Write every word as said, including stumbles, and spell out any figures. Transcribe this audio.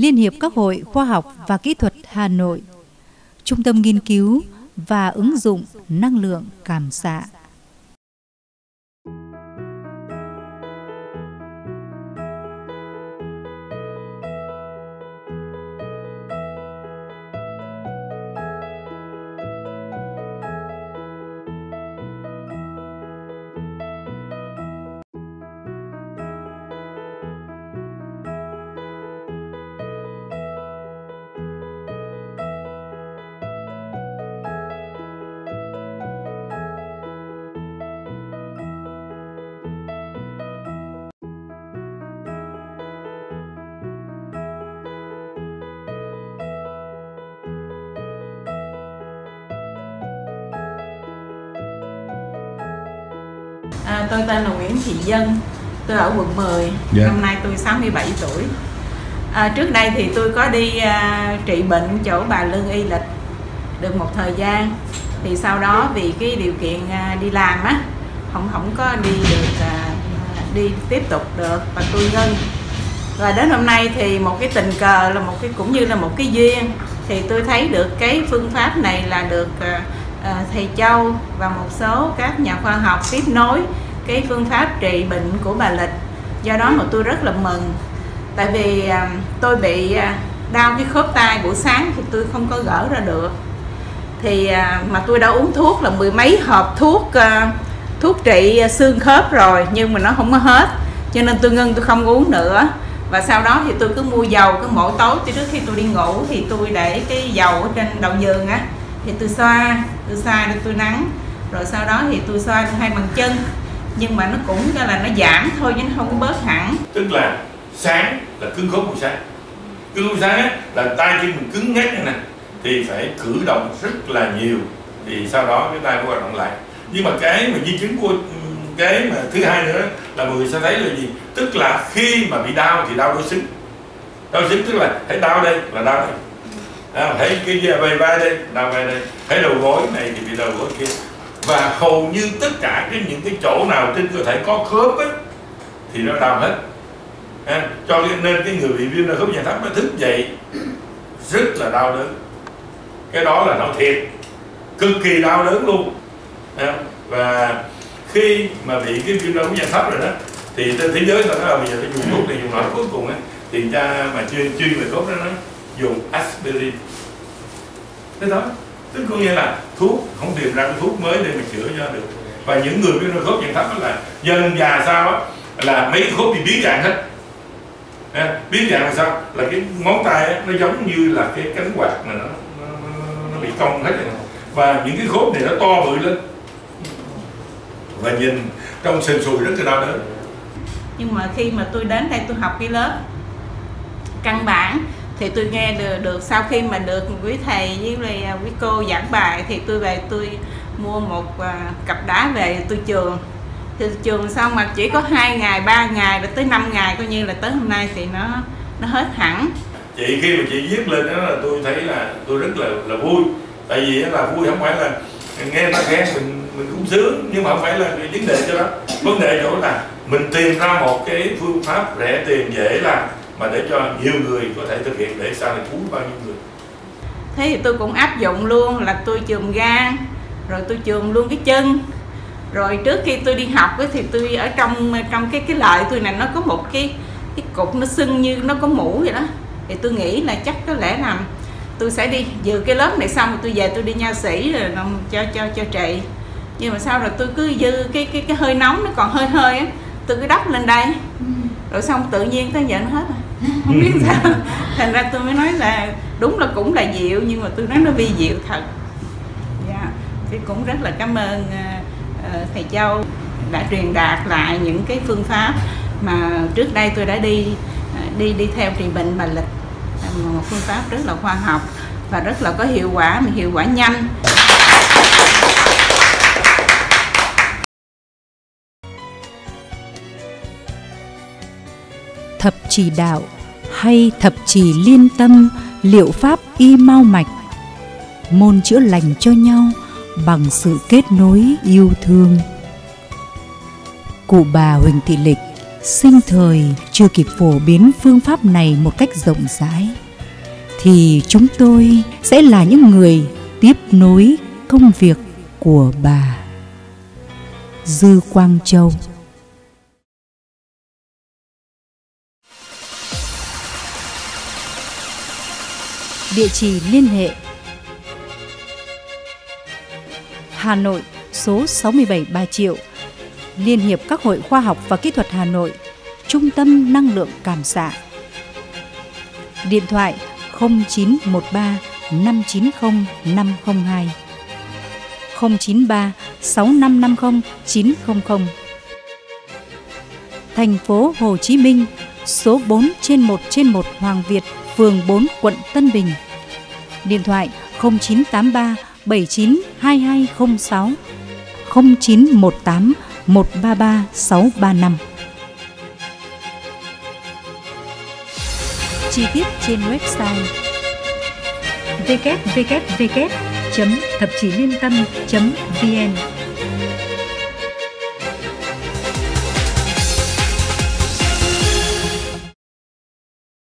Liên hiệp các hội khoa học và kỹ thuật Hà Nội, Trung tâm nghiên cứu và ứng dụng năng lượng cảm xạ. À, tôi tên là Nguyễn Thị Dân, tôi ở quận mười, yeah. Năm nay tôi sáu mươi bảy tuổi. À, trước đây thì tôi có đi à, trị bệnh chỗ bà Lương Y Lịch được một thời gian. Thì sau đó vì cái điều kiện à, đi làm á, không, không có đi được, à, đi tiếp tục được và tôi ngưng. Và đến hôm nay thì một cái tình cờ là một cái cũng như là một cái duyên, thì tôi thấy được cái phương pháp này là được à, Thầy Châu và một số các nhà khoa học tiếp nối cái phương pháp trị bệnh của bà Lịch. Do đó mà tôi rất là mừng. Tại vì tôi bị đau cái khớp tay buổi sáng thì tôi không có gỡ ra được. Thì mà tôi đã uống thuốc là mười mấy hộp thuốc thuốc trị xương khớp rồi, nhưng mà nó không có hết. Cho nên tôi ngưng, tôi không uống nữa. Và sau đó thì tôi cứ mua dầu, cứ mỗi tối trước khi tôi đi ngủ thì tôi để cái dầu ở trên đầu giường á, thì tôi xoa, tôi xoa để tôi nắng, rồi sau đó thì tôi xoa lên hai bàn chân, nhưng mà nó cũng là nó giảm thôi chứ nó không có bớt hẳn. Tức là sáng là cứng khớp buổi sáng, cứng khớp sáng á là tay khi mình cứng ngắc này nè thì phải cử động rất là nhiều, thì sau đó cái tay của hoạt động lại. Nhưng mà cái mà di chứng của cái mà thứ hai nữa là mọi người sẽ thấy là gì? Tức là khi mà bị đau thì đau đối xứng, đau xứng tức là thấy đau đây là đau đây. À, thấy cái vai vai đây, đau vai đây, thấy đầu gối này thì bị đầu gối kia. Và hầu như tất cả cái những cái chỗ nào trên cơ thể có khớp ấy, thì nó đau hết. À, cho nên cái người bị viêm khớp dạng thấp nó thức dậy rất là đau đớn. Cái đó là nó thiệt, cực kỳ đau đớn luôn. À, và khi mà bị cái viêm khớp dạng thấp rồi đó, thì trên thế giới là nó bây giờ phải dùng thuốc này dùng nọ, cuối cùng ấy, thì cha mà chuyên chuyên về khớp đó nói dùng aspirin. Thế đó, tức có nghĩa là thuốc không tìm ra cái thuốc mới để mà chữa cho được. Và những người viêm khớp dạng thấp là dần già sao á, là mấy khớp bị biến dạng hết. À, biến dạng là sao? Là cái ngón tay ấy, nó giống như là cái cánh quạt mà nó, nó, nó bị cong hết rồi. Và những cái khớp này nó to bự lên và nhìn trong sần sùi rất là đau đớn. Nhưng mà khi mà tôi đến đây tôi học cái lớp căn bản thì tôi nghe được, được sau khi mà được quý thầy với quý cô giảng bài thì tôi về tôi mua một uh, cặp đá về tôi chườn. Thì chườn xong mà chỉ có hai ngày, ba ngày, tới năm ngày coi như là tới hôm nay thì nó nó hết hẳn. Chị khi mà chị viết lên đó là tôi thấy là tôi rất là là vui. Tại vì là vui không phải là nghe ta nghe mình mình cũng sướng, nhưng mà không phải là vấn đề cho đó. Vấn đề chỗ là mình tìm ra một cái phương pháp rẻ tiền dễ làm mà để cho nhiều người có thể thực hiện để sao để cứu bao nhiêu người. Thế thì tôi cũng áp dụng luôn là tôi chườm gan, rồi tôi chườm luôn cái chân. Rồi trước khi tôi đi học ấy, thì tôi ở trong trong cái cái lợi tôi này nó có một cái cái cục nó sưng như nó có mũ vậy đó. Thì tôi nghĩ là chắc có lẽ là tôi sẽ đi dự cái lớp này xong tôi về tôi đi nha sĩ rồi cho cho cho trị. Nhưng mà sau rồi tôi cứ dư cái cái cái hơi nóng nó còn hơi hơi á, tôi cứ đắp lên đây. Rồi xong tự nhiên tới giờ nó hết rồi. Không biết sao, thành ra tôi mới nói là đúng là cũng là diệu, nhưng mà tôi nói nó vi diệu thật. Yeah. Thì cũng rất là cảm ơn uh, thầy Châu đã truyền đạt lại những cái phương pháp mà trước đây tôi đã đi uh, đi đi theo trị bệnh Bà Lịch, một phương pháp rất là khoa học và rất là có hiệu quả, mà hiệu quả nhanh. Thập chỉ đạo hay thập chỉ liên tâm, liệu pháp y mao mạch, môn chữa lành cho nhau bằng sự kết nối yêu thương. Cụ bà Huỳnh Thị Lịch sinh thời chưa kịp phổ biến phương pháp này một cách rộng rãi, thì chúng tôi sẽ là những người tiếp nối công việc của bà. Dư Quang Châu. Địa chỉ liên hệ: Hà Nội, số sáu mươi bảy Bà Triệu, Liên hiệp các hội khoa học và kỹ thuật Hà Nội, Trung tâm năng lượng cảm xạ. Điện thoại không chín một ba năm chín không năm không hai, không chín ba sáu năm năm không chín không không. Thành phố Hồ Chí Minh, số bốn trên một trên một Hoàng Việt, phường bốn, quận Tân Bình. Điện thoại không chín tám ba bảy chín hai hai không sáu, không chín một tám một ba ba sáu ba năm. Chi tiết trên website w w w chấm thập chí liên tâm chấm vn.